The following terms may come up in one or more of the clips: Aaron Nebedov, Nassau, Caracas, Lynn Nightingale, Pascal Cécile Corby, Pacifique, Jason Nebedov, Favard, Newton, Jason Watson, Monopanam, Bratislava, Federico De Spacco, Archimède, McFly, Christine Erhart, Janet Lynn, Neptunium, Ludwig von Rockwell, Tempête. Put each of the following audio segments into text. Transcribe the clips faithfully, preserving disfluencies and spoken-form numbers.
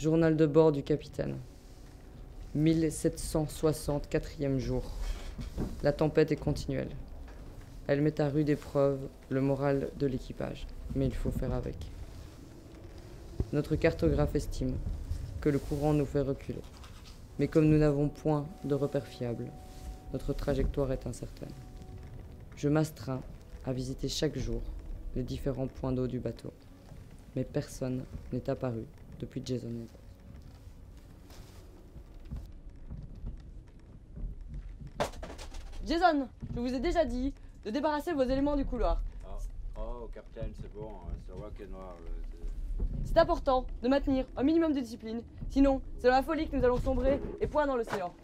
Journal de bord du capitaine. mille sept cent soixante, quatrième jour. La tempête est continuelle. Elle met à rude épreuve le moral de l'équipage, mais il faut faire avec. Notre cartographe estime que le courant nous fait reculer. Mais comme nous n'avons point de repère fiable, notre trajectoire est incertaine. Je m'astreins à visiter chaque jour les différents points d'eau du bateau, mais personne n'est apparu depuis Jason Nebedov. Jason, je vous ai déjà dit de débarrasser vos éléments du couloir. Oh, oh Captain, c'est bon, c'est rock'n'roll. C'est important de maintenir un minimum de discipline, sinon c'est dans la folie que nous allons sombrer et point dans l'océan.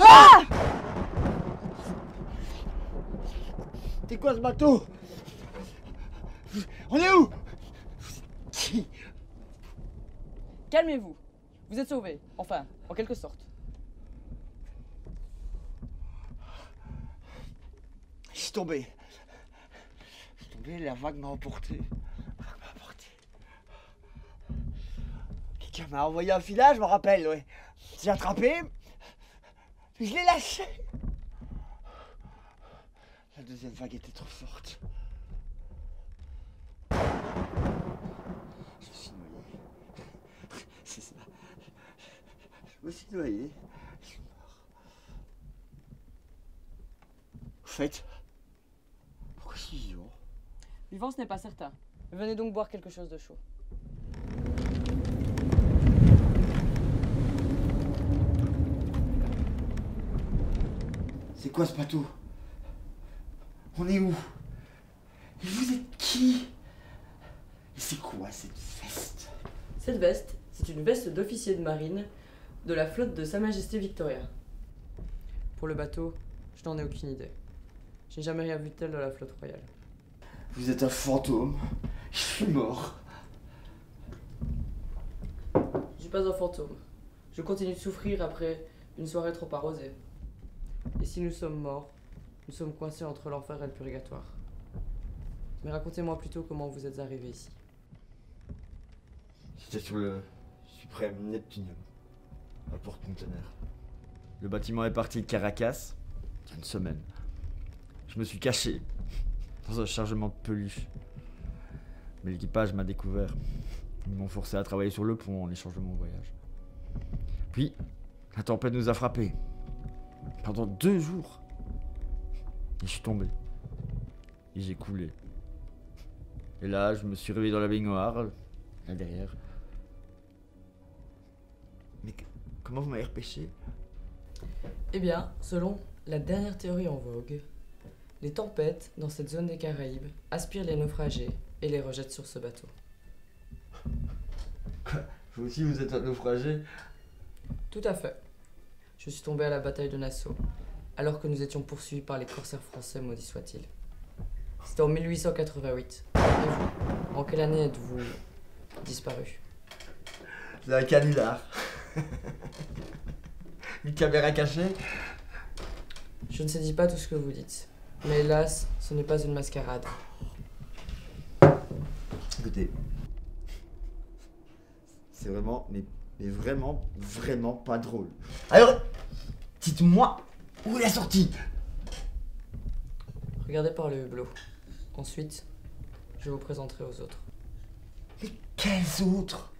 Ah! C'est quoi ce bateau? On est où? Calmez-vous, vous êtes sauvés, enfin, en quelque sorte. Je suis tombé. Je suis tombé, la vague m'a emporté. La vague m'a emporté. Quelqu'un m'a envoyé un filage, je m'en rappelle, ouais. J'ai attrapé, puis je l'ai lâché. La deuxième vague était trop forte. Je me suis noyé. C'est ça. Je me suis noyé. Je suis mort. Au fait, pourquoi je suis vivant? Vivant, ce n'est pas certain. Venez donc boire quelque chose de chaud. C'est quoi ce bateau? On est où? Et vous êtes qui? Et c'est quoi cette veste? Cette veste, c'est une veste d'officier de marine de la flotte de Sa Majesté Victoria. Pour le bateau, je n'en ai aucune idée. J'ai jamais rien vu de tel dans la flotte royale. Vous êtes un fantôme. Je suis mort. Je suis pas un fantôme. Je continue de souffrir après une soirée trop arrosée. Et si nous sommes morts, nous sommes coincés entre l'enfer et le purgatoire. Mais racontez-moi plutôt comment vous êtes arrivé ici. J'étais sur le suprême Neptunium, à porte-conteneur. Le bâtiment est parti de Caracas il y a une semaine. Je me suis caché dans un chargement de peluche. Mais l'équipage m'a découvert. Ils m'ont forcé à travailler sur le pont en échange de mon voyage. Puis, la tempête nous a frappés. Pendant deux jours. Et je suis tombé. Et j'ai coulé. Et là, je me suis réveillé dans la baignoire, là derrière. Mais comment vous m'avez repêché? Eh bien, selon la dernière théorie en vogue, les tempêtes dans cette zone des Caraïbes aspirent les naufragés et les rejettent sur ce bateau. Quoi? Vous aussi, vous êtes un naufragé? Tout à fait. Je suis tombé à la bataille de Nassau, alors que nous étions poursuivis par les corsaires français, maudits soient-ils. C'était en mille huit cent quatre-vingt-huit. Et vous, en quelle année êtes-vous disparu? C'est un canular. Une caméra cachée. Je ne sais dis pas tout ce que vous dites, mais hélas, ce n'est pas une mascarade. Écoutez, c'est vraiment, mais, mais vraiment, vraiment pas drôle. Alors, dites-moi. Où est la sortie? Regardez par le hublot. Ensuite, je vous présenterai aux autres. Mais quels autres?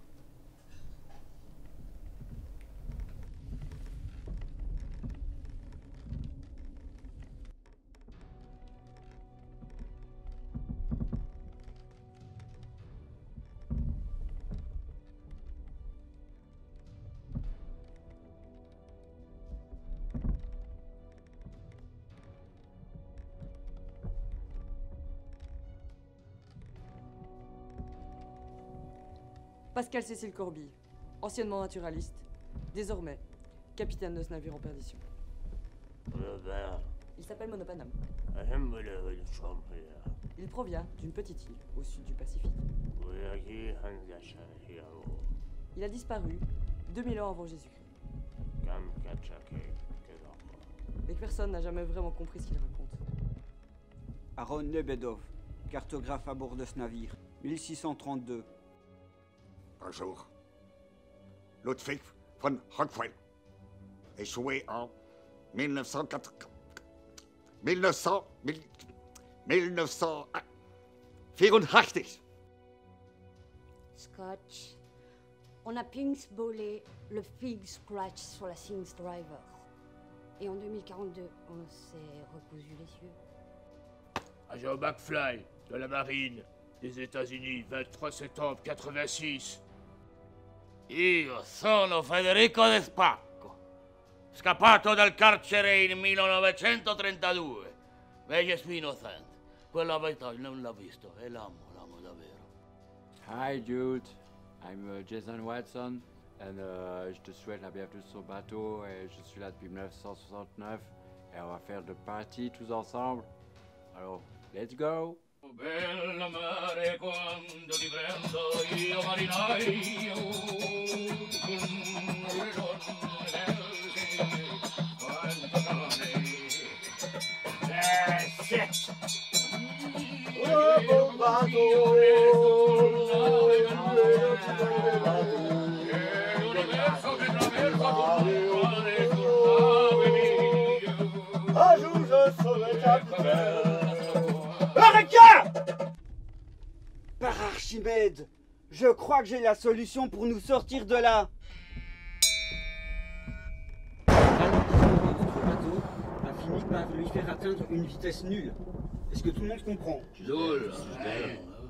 Pascal Cécile Corby, anciennement naturaliste, désormais capitaine de ce navire en perdition. Il s'appelle Monopanam. Il provient d'une petite île au sud du Pacifique. Il a disparu deux mille ans avant Jésus-Christ. Mais personne n'a jamais vraiment compris ce qu'il raconte. Aaron Nebedov, cartographe à bord de ce navire, mille six cent trente-deux. Un jour, Ludwig von Rockwell, échoué en mille neuf cent quatre-vingt-dix-neuf cent vierundachtzig. Scotch. On a pinksballé le Pig Scratch sur la Things Driver. Et en deux mille quarante-deux, on s'est recousu les yeux. Agent McFly, de la Marine, des États-Unis, vingt-trois septembre quatre-vingt-six. Io sono Federico De Spacco, scappato dal carcere in millenovecentotrentadue. Veglia sono innocente. Quella verità non l'ha visto e l'amo, l'amo davvero. Hi Jude, I'm uh, Jason Watson and uh, je te souhaite la bienvenue sur le bateau et je suis là depuis mille neuf cent soixante-neuf et on va faire de party tous ensemble. Alors, let's go! Bella mare quando ti prendo io marinaio con un ritorno nel quanto cane. Eh, shit! Oh, bon bateau! Par Archimède, je crois que j'ai la solution pour nous sortir de là. Bateau a fini par lui faire atteindre une vitesse nulle. Est-ce que tout le monde comprend?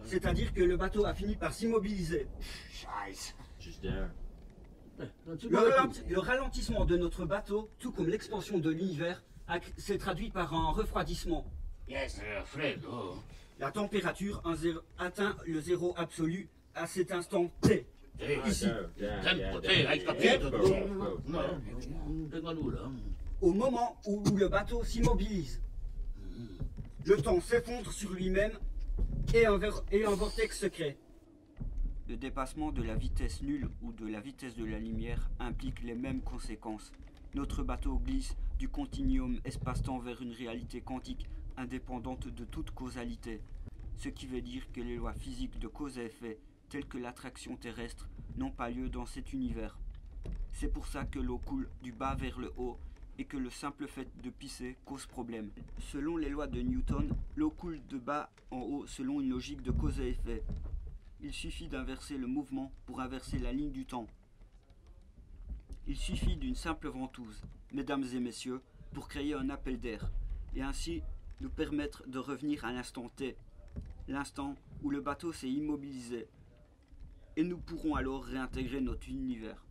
C'est-à-dire que le bateau a fini par s'immobiliser. Le ralentissement de notre bateau, tout comme l'expansion de l'univers, s'est traduit par un refroidissement. Yes, Fredo. La température atteint le zéro absolu à cet instant T. Ici. Au moment où le bateau s'immobilise, le temps s'effondre sur lui-même et un, et un vortex se crée. Le dépassement de la vitesse nulle ou de la vitesse de la lumière implique les mêmes conséquences. Notre bateau glisse du continuum espace-temps vers une réalité quantique indépendante de toute causalité, ce qui veut dire que les lois physiques de cause à effet, telles que l'attraction terrestre, n'ont pas lieu dans cet univers. C'est pour ça que l'eau coule du bas vers le haut et que le simple fait de pisser cause problème. Selon les lois de Newton, l'eau coule de bas en haut selon une logique de cause à effet. Il suffit d'inverser le mouvement pour inverser la ligne du temps. Il suffit d'une simple ventouse, mesdames et messieurs, pour créer un appel d'air et ainsi nous permettre de revenir à l'instant T, l'instant où le bateau s'est immobilisé, et nous pourrons alors réintégrer notre univers.